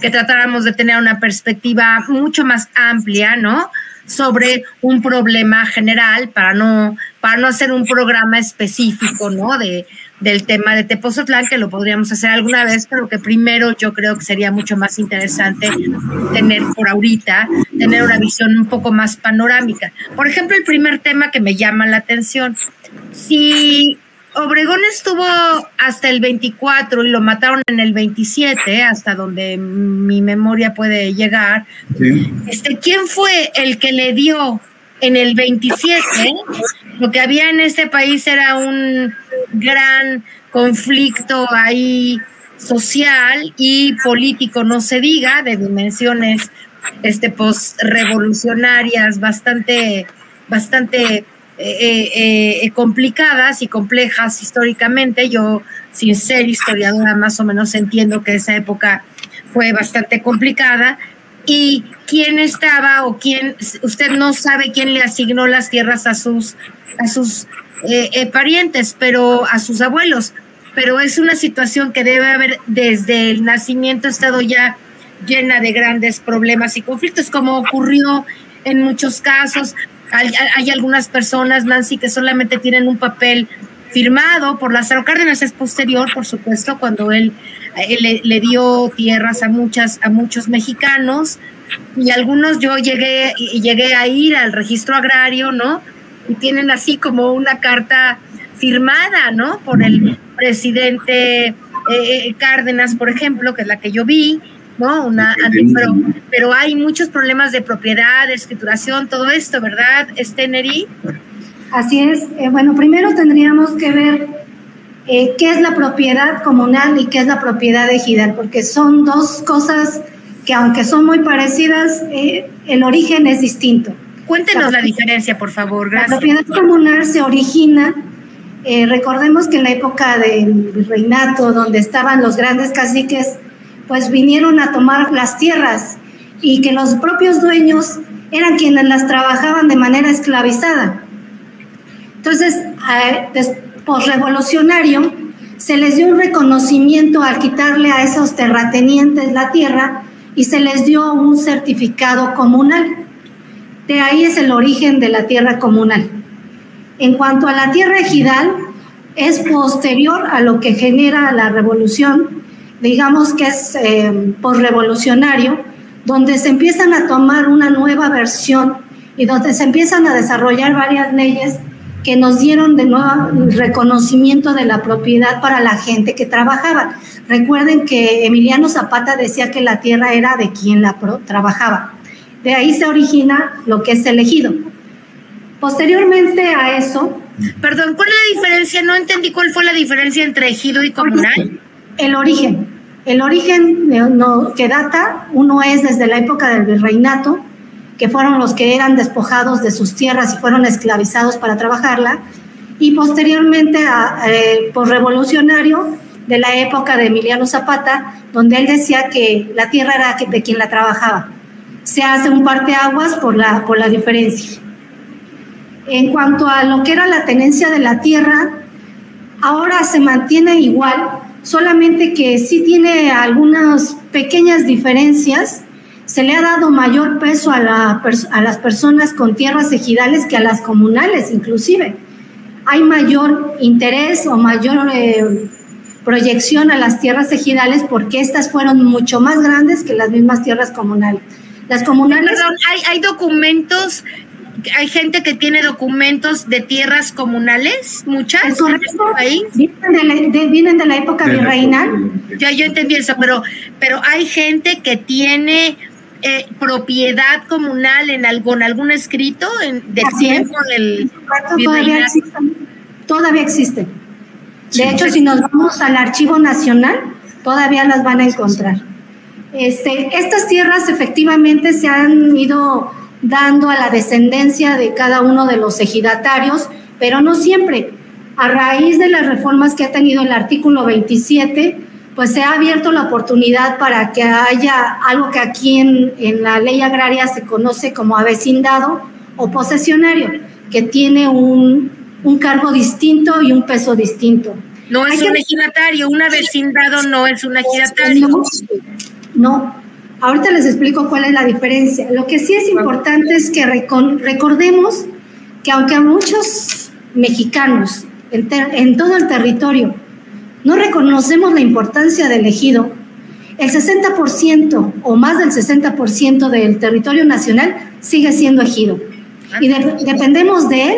que tratáramos de tener una perspectiva mucho más amplia, ¿no?, sobre un problema general, para no hacer un programa específico, ¿no?, del tema de Tepozotlán, que lo podríamos hacer alguna vez, pero que primero yo creo que sería mucho más interesante tener por ahorita, tener una visión un poco más panorámica. Por ejemplo, el primer tema que me llama la atención, si Obregón estuvo hasta el 24 y lo mataron en el 27, hasta donde mi memoria puede llegar. Sí. ¿Quién fue el que le dio en el 27? Lo que había en este país era un gran conflicto ahí social y político, no se diga, de dimensiones postrevolucionarias bastante complicadas y complejas históricamente. Yo, sin ser historiadora, más o menos entiendo que esa época fue bastante complicada. ¿Y quién estaba o quién? Usted no sabe quién le asignó las tierras a sus parientes, pero a sus abuelos. Pero es una situación que debe haber desde el nacimiento estado ya llena de grandes problemas y conflictos, como ocurrió en muchos casos. Hay algunas personas, Nancy, que solamente tienen un papel firmado por Lázaro Cárdenas. Es posterior, por supuesto, cuando él le dio tierras a muchos mexicanos, y algunos yo llegué a ir al registro agrario, ¿no? Y tienen así como una carta firmada, ¿no?, por el presidente Cárdenas, por ejemplo, que es la que yo vi, ¿no? Pero hay muchos problemas de propiedad, de escrituración, todo esto, ¿verdad, Neri? Así es. Bueno, primero tendríamos que ver qué es la propiedad comunal y qué es la propiedad ejidal, porque son dos cosas que, aunque son muy parecidas, el origen es distinto. Cuéntenos la diferencia, por favor. Gracias. La propiedad comunal se origina, recordemos que en la época del reinato, donde estaban los grandes caciques, pues vinieron a tomar las tierras, y que los propios dueños eran quienes las trabajaban de manera esclavizada. Entonces, posrevolucionario, se les dio un reconocimiento al quitarle a esos terratenientes la tierra, y se les dio un certificado comunal. De ahí es el origen de la tierra comunal. En cuanto a la tierra ejidal, es posterior a lo que genera la revolución, digamos que es posrevolucionario, donde se empiezan a tomar una nueva versión y donde se empiezan a desarrollar varias leyes que nos dieron de nuevo el reconocimiento de la propiedad para la gente que trabajaba. Recuerden que Emiliano Zapata decía que la tierra era de quien la trabajaba. De ahí se origina lo que es el ejido. Posteriormente a eso... Perdón, ¿cuál es la diferencia? No entendí cuál fue la diferencia entre ejido y comunal. El origen que data, uno es desde la época del virreinato, que fueron los que eran despojados de sus tierras y fueron esclavizados para trabajarla, y posteriormente por revolucionario, de la época de Emiliano Zapata, donde él decía que la tierra era de quien la trabajaba. Se hace un parteaguas por la diferencia. En cuanto a lo que era la tenencia de la tierra, ahora se mantiene igual, solamente que sí tiene algunas pequeñas diferencias. Se le ha dado mayor peso a las personas con tierras ejidales que a las comunales, inclusive. Hay mayor interés o mayor proyección a las tierras ejidales, porque estas fueron mucho más grandes que las mismas tierras comunales. Las comunales... Perdón, ¿hay documentos? ¿Hay gente que tiene documentos de tierras comunales? Muchas. Correcto. Vienen de la época virreinal. Yo entendí eso, pero hay gente que tiene propiedad comunal en algún escrito de tiempo del virreinal. Todavía existen. De hecho, si nos vamos al Archivo Nacional, todavía las van a encontrar. Estas tierras efectivamente se han ido dando a la descendencia de cada uno de los ejidatarios, pero no siempre. A raíz de las reformas que ha tenido el artículo 27, pues se ha abierto la oportunidad para que haya algo que aquí en la ley agraria se conoce como avecindado o posesionario, que tiene un cargo distinto y un peso distinto. No es un ejidatario, un avecindado no es un ejidatario. ¿no? Ahorita les explico cuál es la diferencia. Lo que sí es importante es que recordemos que aunque a muchos mexicanos en todo el territorio no reconocemos la importancia del ejido, el 60% o más del 60% del territorio nacional sigue siendo ejido. Y dependemos de él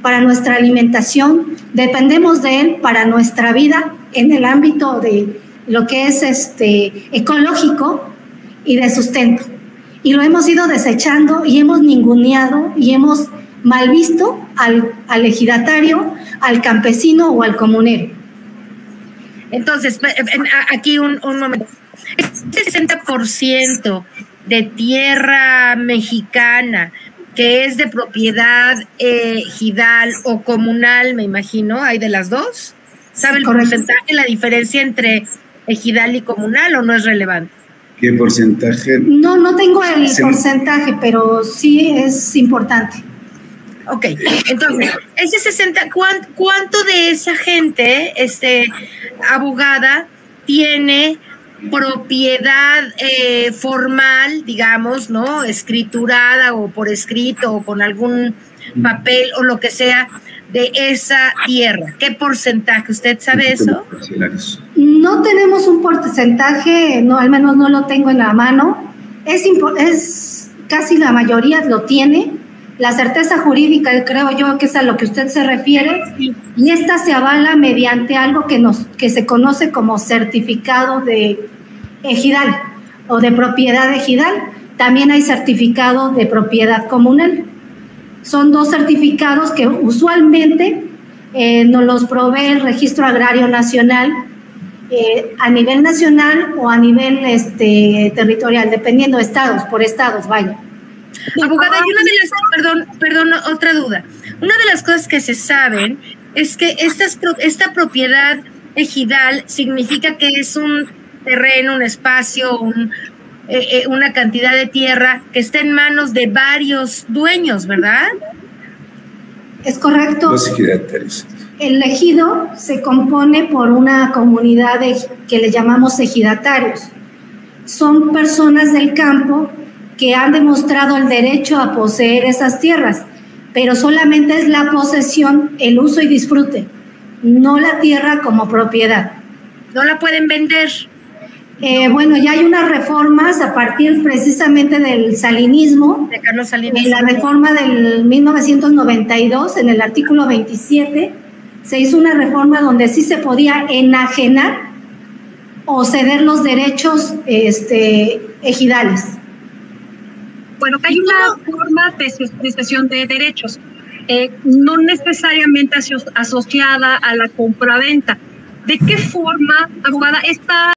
para nuestra alimentación, dependemos de él para nuestra vida en el ámbito de lo que es ecológico y de sustento. Y lo hemos ido desechando y hemos ninguneado y hemos mal visto al ejidatario, al campesino o al comunero. Entonces, aquí un momento. Este 60% de tierra mexicana que es de propiedad ejidal o comunal, me imagino, hay de las dos. ¿Sabe el porcentaje, la diferencia entre ejidal y comunal, o no es relevante? ¿Qué porcentaje? No, no tengo el porcentaje, pero sí es importante. Ok, entonces, ese 60, ¿cuánto de esa gente, abogada, tiene propiedad formal, digamos, ¿no? Escriturada o por escrito o con algún papel o lo que sea de esa tierra? ¿Qué porcentaje? ¿Usted sabe eso? No tenemos un porcentaje, no, al menos no lo tengo en la mano. Es casi la mayoría lo tiene. La certeza jurídica, creo yo, que es a lo que usted se refiere, y esta se avala mediante algo que se conoce como certificado de ejidal o de propiedad ejidal. También hay certificado de propiedad comunal. Son dos certificados que usualmente nos los provee el Registro Agrario Nacional a nivel nacional o a nivel territorial, dependiendo de estados, por estados, vaya. Abogada, y una de las, perdón, otra duda. Una de las cosas que se saben es que esta propiedad ejidal significa que es un terreno, un espacio, una cantidad de tierra que está en manos de varios dueños, ¿verdad? Es correcto. Los ejidatarios. El ejido se compone por una comunidad que le llamamos ejidatarios. Son personas del campo que han demostrado el derecho a poseer esas tierras, pero solamente es la posesión, el uso y disfrute, no la tierra como propiedad. ¿No la pueden vender? Bueno, ya hay unas reformas a partir precisamente del salinismo, de Carlos Salinas. En la reforma del 1992, en el artículo 27, se hizo una reforma donde sí se podía enajenar o ceder los derechos ejidales. Bueno, hay una forma de cesión de derechos, no necesariamente asociada a la compraventa. ¿De qué forma, abogada, esta